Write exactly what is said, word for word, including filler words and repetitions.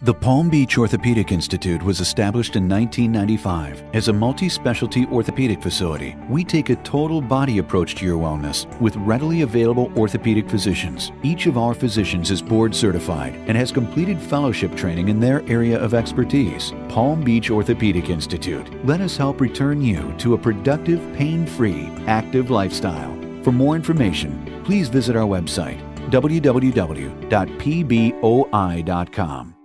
The Palm Beach Orthopaedic Institute was established in nineteen ninety-five as a multi-specialty orthopedic facility. We take a total body approach to your wellness with readily available orthopedic physicians. Each of our physicians is board certified and has completed fellowship training in their area of expertise. Palm Beach Orthopaedic Institute. Let us help return you to a productive, pain-free, active lifestyle. For more information, please visit our website, w w w dot p b o i dot com.